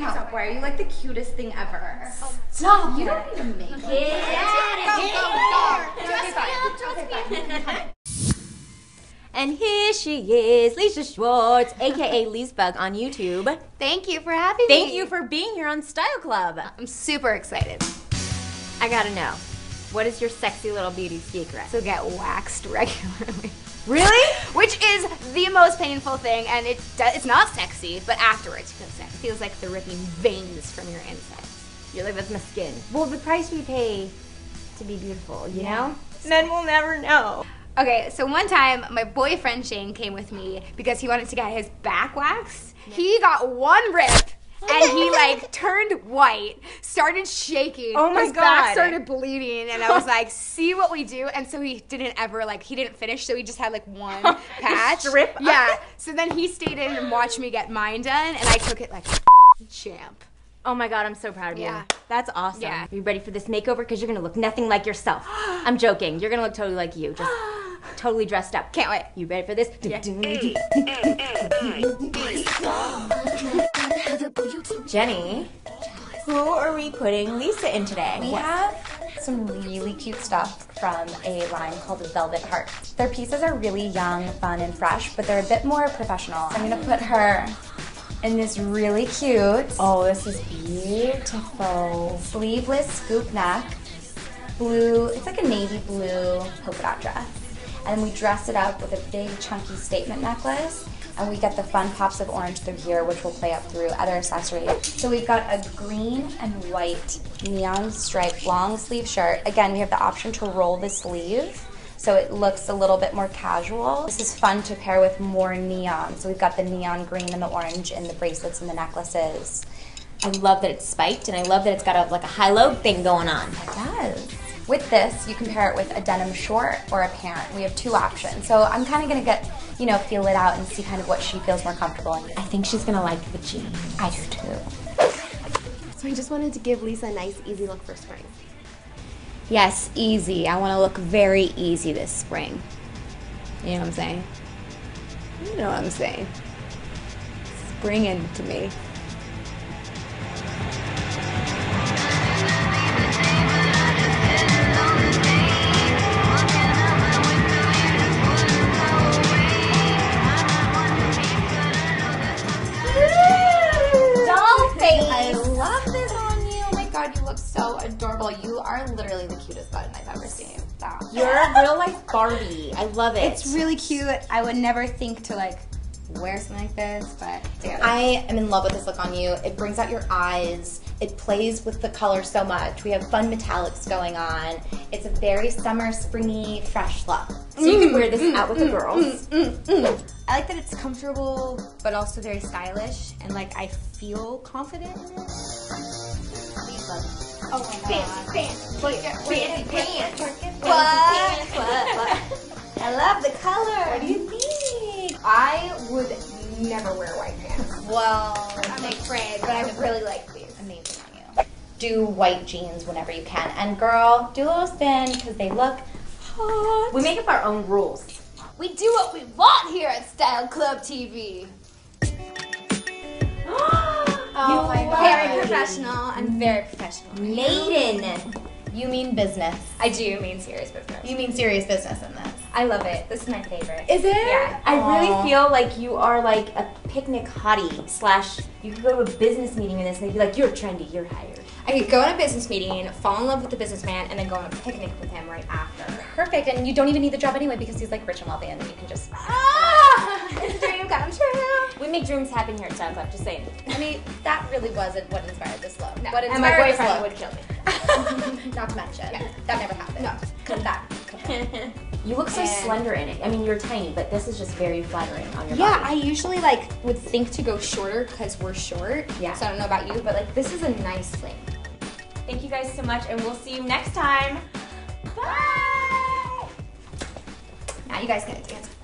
yourself. Why are you like the cutest thing ever? Stop! You don't need to make it. Go. And here she is, Lisa Schwartz, aka Lisbug on YouTube. Thank you for having me. Thank you for being here on Style Club. I'm super excited. I gotta know, what is your sexy little beauty secret? So get waxed regularly. Really? Which is the most painful thing, and it's not sexy, but afterwards it feels sexy. It feels like they're ripping veins from your insides. You're like, that's my skin. Well, the price we pay to be beautiful, you know? Men will never know. Okay, so one time, my boyfriend Shane came with me because he wanted to get his back waxed. He got one rip, and he like turned white, started shaking. Oh my God. His back started bleeding, and I was like, see what we do. And so he didn't ever, like, he didn't finish, so he just had like one patch. Strip? Yeah, so then he stayed in and watched me get mine done, and I took it like champ. Oh my God, I'm so proud of you. Yeah. That's awesome. Yeah. Are you ready for this makeover? Because you're gonna look nothing like yourself. I'm joking, you're gonna look totally like you. Just totally dressed up. Can't wait. You ready for this? Yeah. Jenny, who are we putting Lisa in today? We have some really cute stuff from a line called Velvet Heart. Their pieces are really young, fun, and fresh, but they're a bit more professional. I'm gonna put her in this really cute, oh, this is beautiful, sleeveless scoop neck, blue, it's like a navy blue polka dot dress. And we dress it up with a big chunky statement necklace, and we get the fun pops of orange through here, which will play up through other accessories. So we've got a green and white neon striped long sleeve shirt. Again, we have the option to roll the sleeve, so it looks a little bit more casual. This is fun to pair with more neon. So we've got the neon green and the orange in the bracelets and the necklaces. I love that it's spiked, and I love that it's got a, like a high-low thing going on. It does. With this, you can pair it with a denim short or a pant. We have two options. So I'm kind of gonna get, you know, feel it out and see kind of what she feels more comfortable in. I think she's gonna like the jeans. I do too. So I just wanted to give Lisa a nice, easy look for spring. Yes, easy. I wanna look very easy this spring. You know what I'm saying? You know what I'm saying. Spring in to me. Adorable. You are literally the cutest button I've ever seen. Stop. You're a real life Barbie. I love it. It's really cute. I would never think to like wear something like this, but damn. I am in love with this look on you. It brings out your eyes. It plays with the color so much. We have fun metallics going on. It's a very summer, springy, fresh look. So you can wear this out with the girls. I like that it's comfortable, but also very stylish, and like I feel confident in it. Oh my God. What? I love the color. What do you think? I would never wear white pants. Well, I'm afraid, but I really like these. Amazing on you. Do white jeans whenever you can. And girl, do a little spin because they look hot. We make up our own rules. We do what we want here at Style Club TV. Oh my God. Very professional. I'm very professional. Maiden. You mean business. I do mean serious business. You mean serious business in this. I love it. This is my favorite. Is it? Yeah. I really feel like you are like a picnic hottie slash you could go to a business meeting in this and they'd be like, you're trendy, you're hired. I could go on a business meeting, fall in love with the businessman, and then go on a picnic with him right after. Perfect, and you don't even need the job anyway because he's like rich and wealthy and you can just... Ah! It's a dream come true! We make dreams happen here at Style Club, just saying. I mean, that really wasn't what inspired this love. No. And my boyfriend would kill me. Not to mention. Yeah. That never happened. No. Come back. You look so slender in it. I mean, you're tiny, but this is just very flattering on your body. Yeah, I usually like would think to go shorter because we're short. Yeah. So I don't know about you, but like this is a nice length. Thank you guys so much, and we'll see you next time. Bye! Now you guys gotta dance.